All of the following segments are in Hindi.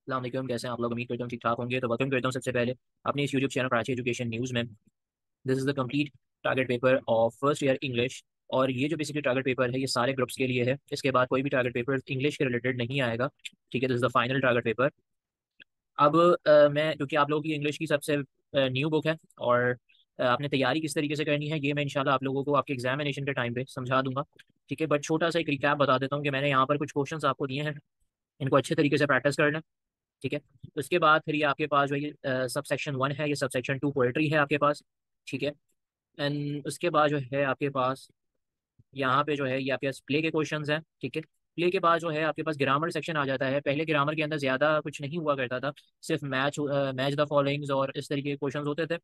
अस्सलाम वालेकुम, कैसे हैं आप लोग? उम्मीद करता हूँ ठीक ठाक होंगे। तो वेलकम करता हूँ सबसे पहले अपने इस YouTube channel Karachi education news में। This is the complete target paper of first year English, और ये जो बेसिकली टारगेट पेपर है ये सारे ग्रुप्स के लिए है। इसके बाद कोई भी टारगेट पेपर इंग्लिश के रिलेटेड नहीं आएगा, ठीक है। This is the final target paper. अब मैं, क्योंकि आप लोगों की इंग्लिश की सबसे न्यू बुक है और आपने तैयारी किस तरीके से करनी है ये मैं इंशाल्लाह आप लोगों को आपके एग्जामिनेशन के टाइम पे समझा दूंगा, ठीक है। बट छोटा सा एक रिकैप बता देता हूँ कि मैंने यहाँ पर कुछ क्वेश्चंस आपको दिए हैं, इनको अच्छे तरीके से प्रैक्टिस करना है, ठीक है। उसके बाद फिर ये आपके पास जो ये सब सेक्शन 1 है, ये सब सेक्शन 2 पोएट्री है आपके पास, ठीक है। एंड उसके बाद जो है आपके पास यहाँ पे जो है ये आपके पास प्ले के क्वेश्चन हैं, ठीक है। प्ले के बाद जो है आपके पास ग्रामर सेक्शन आ जाता है। पहले ग्रामर के अंदर ज़्यादा कुछ नहीं हुआ करता था, सिर्फ मैच द फॉलोइंग्स और इस तरीके के क्वेश्चन होते थे।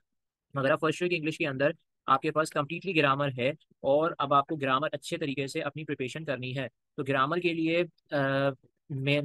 मगर आप फर्स्ट ईयर की इंग्लिश के अंदर आपके पास कम्प्लीटली ग्रामर है और अब आपको ग्रामर अच्छे तरीके से अपनी प्रिपरेशन करनी है। तो ग्रामर के लिए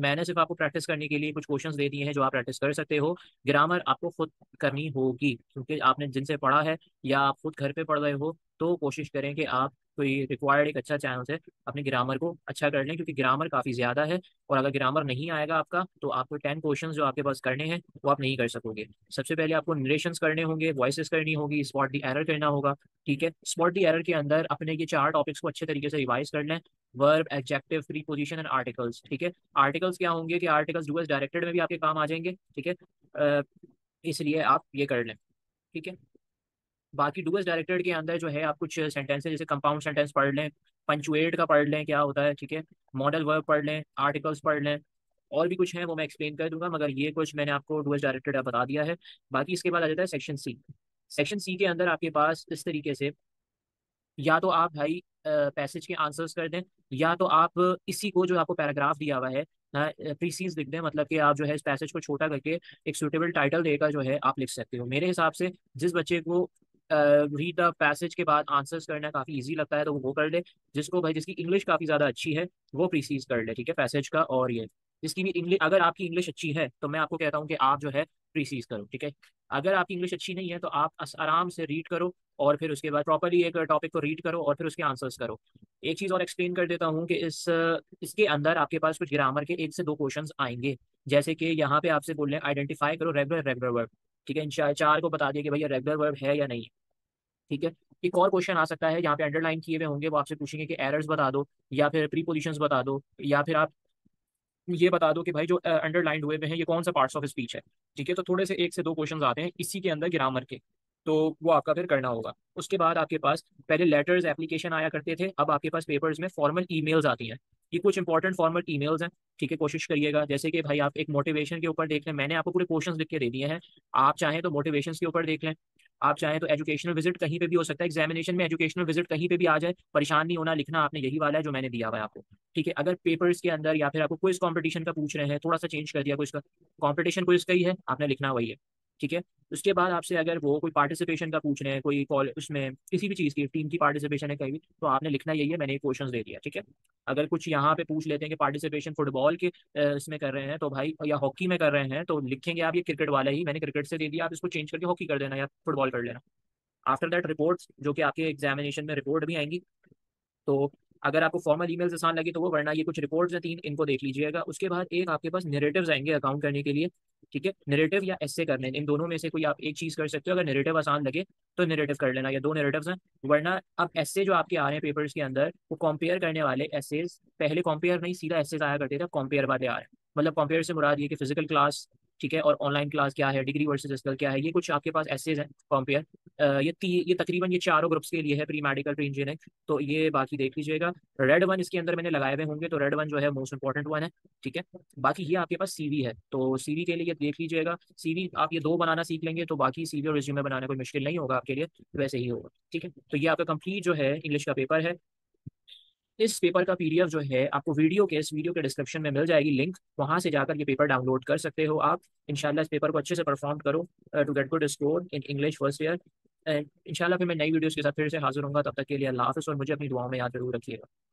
मैंने सिर्फ आपको प्रैक्टिस करने के लिए कुछ क्वेश्चंस दे दिए हैं जो आप प्रैक्टिस कर सकते हो। ग्रामर आपको खुद करनी होगी, क्योंकि आपने जिनसे पढ़ा है या आप खुद घर पे पढ़ रहे हो तो कोशिश करें कि आप कोई रिक्वायर्ड एक अच्छा चैनल से अपने ग्रामर को अच्छा कर लें, क्योंकि ग्रामर काफ़ी ज़्यादा है। और अगर ग्रामर नहीं आएगा आपका तो आपको 10 क्वेश्चन जो आपके पास करने हैं वो आप नहीं कर सकोगे। सबसे पहले आपको नरेशंस करने होंगे, वॉइसेस करनी होगी, स्पॉट द एरर करना होगा, ठीक है। स्पॉट द एरर के अंदर अपने ये 4 टॉपिक्स को अच्छे तरीके से रिवाइज कर लें, verb, adjective, preposition and articles, ठीक है। आर्टिकल्स क्या होंगे कि आर्टिकल्स डूअर्स डायरेक्टेड में भी आपके काम आ जाएंगे, ठीक है, इसलिए आप ये कर लें, ठीक है। बाकी डूअर्स डायरेक्टेड के अंदर जो है आप कुछ सेंटेंसेस जैसे कंपाउंड सेंटेंस पढ़ लें, पंचुएट का पढ़ लें क्या होता है, ठीक है, मॉडल वर्ब पढ़ लें, आर्टिकल्स पढ़ लें, और भी कुछ हैं वो मैं एक्सप्लेन कर दूंगा, मगर ये कुछ मैंने आपको डूअर्स डायरेक्टेड बता दिया है। बाकी इसके बाद आ जाता है सेक्शन सी। सेक्शन सी के अंदर आपके पास इस तरीके से या तो आप भाई पैसेज के आंसर्स कर दें, या तो आप इसी को जो आपको पैराग्राफ दिया हुआ है प्रीसीज लिख दें, मतलब कि आप जो है इस पैसेज को छोटा करके एक सूटेबल टाइटल देकर जो है आप लिख सकते हो। मेरे हिसाब से जिस बच्चे को रीड द पैसेज के बाद आंसर्स करना काफ़ी इजी लगता है तो वो कर ले, जिसको भाई जिसकी इंग्लिश काफ़ी ज़्यादा अच्छी है वो प्रीसीज कर ले, ठीक है, पैसेज का। और ये जिसकी भी इंग्लिश, अगर आपकी इंग्लिश अच्छी है तो मैं आपको कहता हूँ कि आप जो है प्रीसीज करो, ठीक है। अगर आपकी इंग्लिश अच्छी नहीं है तो आप आराम से रीड करो और फिर उसके बाद प्रॉपरली एक टॉपिक को रीड करो और फिर उसके आंसर्स करो। एक चीज़ और एक्सप्लेन कर देता हूँ कि इसके अंदर आपके पास कुछ ग्रामर के 1 से 2 क्वेश्चन आएंगे, जैसे कि यहाँ पे आपसे बोल रहे हैं आइडेंटिफाई करो रेगुलर वर्ब, ठीक है। इन 4 को बता दिया कि भैया रेगुलर वर्ब है या नहीं, ठीक है। एक और क्वेश्चन आ सकता है, यहाँ पे अंडरलाइन किए हुए होंगे, वो आपसे पूछेंगे कि एरर्स बता दो या फिर प्रीपोजिशंस बता दो, या फिर आप ये बता दो कि भाई जो अंडरलाइन हुए हैं ये कौन सा पार्ट्स ऑफ स्पीच है, ठीक है। तो थोड़े से 1 से 2 क्वेश्चन आते हैं इसी के अंदर ग्रामर के, तो वो आपका फिर करना होगा। उसके बाद आपके पास पहले लेटर्स एप्लीकेशन आया करते थे, अब आपके पास पेपर्स में फॉर्मल ईमेल्स आती हैं। ये कुछ इंपॉर्टेंट फॉर्मल ईमेल्स हैं, ठीक है, कोशिश करिएगा। जैसे कि भाई आप एक मोटिवेशन के ऊपर देख लें, मैंने आपको पूरे क्वेश्चंस लिख के दे दिए हैं, आप चाहें तो मोटिवेशन के ऊपर देख लें, आप चाहें तो एजुकेशनल विजिट कहीं पे भी हो सकता है, एग्जामिनेशन में एजुकेशनल विजिट कहीं पे भी आ जाए, परेशान नहीं होना, लिखना आपने यही वाला है जो मैंने दिया हुआ है आपको, ठीक है। अगर पेपर्स के अंदर या फिर आपको क्विज कॉम्पिटिशन का पूछ रहे हैं, थोड़ा सा चेंज कर दिया, कुछ कॉम्पिटिशन क्विज का ही है, आपने लिखना वही है, ठीक है। उसके बाद आपसे अगर वो कोई पार्टिसिपेशन का पूछ रहे हैं, कोई कॉल उसमें किसी भी चीज़ की टीम की पार्टिसिपेशन है कहीं भी, तो आपने लिखना यही है, मैंने क्वेश्चंस दे दिया, ठीक है। अगर कुछ यहाँ पे पूछ लेते हैं कि पार्टिसिपेशन फुटबॉल के इसमें कर रहे हैं तो भाई, या हॉकी में कर रहे हैं तो लिखेंगे आप ये क्रिकेट वाला ही मैंने क्रिकेट से दे दिया, आप इसको चेंज करके हॉकी कर देना या फुटबॉल कर लेना। आफ्टर दैट रिपोर्ट्स, जो कि आपके एग्जामिनेशन में रिपोर्ट भी आएंगी, तो अगर आपको फॉर्मल ईमेल्स आसान लगे तो वो, वरना ये कुछ रिपोर्ट्स हैं 3, इनको देख लीजिएगा। उसके बाद एक आपके पास नरेटिव्स आएंगे अकाउंट करने के लिए, ठीक है, नरेटिव या एस्से करने, इन दोनों में से कोई आप एक चीज़ कर सकते हो। अगर नरेटिव आसान लगे तो नरेटिव कर लेना, या 2 नरेटिव्स हैं, वरना अब एस्से जो आपके आ रहे हैं पेपर्स के अंदर वो कंपेयर करने वाले एसेज, पहले कंपेयर नहीं सीधा एसेज आया करते थे, अब कंपेयर वाले आ रहे हैं। मतलब कंपेयर से मुराद ये कि फिजिकल क्लास, ठीक है, और ऑनलाइन क्लास क्या है, डिग्री वर्सेस स्किल क्या है, ये कुछ आपके पास एसेज हैं कंपेयर। ये तकरीबन ये 4 ग्रुप्स के लिए है, प्री मेडिकल, प्री इंजीनियरिंग, तो ये बाकी देख लीजिएगा। रेड 1 इसके अंदर मैंने लगाए हुए होंगे, तो रेड 1 जो है मोस्ट इंपॉर्टेंट 1 है, ठीक है। बाकी ये आपके पास सीवी है, तो सीवी के लिए ये देख लीजिएगा। सीवी आप ये 2 बनाना सीख लेंगे तो बाकी सीवी और रिज्यूमे बनाना कोई मुश्किल नहीं होगा आपके लिए, वैसे ही होगा, ठीक है। तो ये आपका कंप्लीट जो है इंग्लिश का पेपर है। इस पेपर का पीडीएफ जो है आपको इस वीडियो के डिस्क्रिप्शन में मिल जाएगी लिंक, वहां से जाकर ये पेपर डाउनलोड कर सकते हो आप। इंशाल्लाह इस पेपर को अच्छे से परफॉर्म करो to get good score in English first year. इंशाल्लाह फिर मैं नई वीडियोस के साथ फिर से हाजिर होऊंगा, तब तक के लिए अल्लाह हाफिज़, और मुझे अपनी दुआओं में याद जरूर रखिएगा।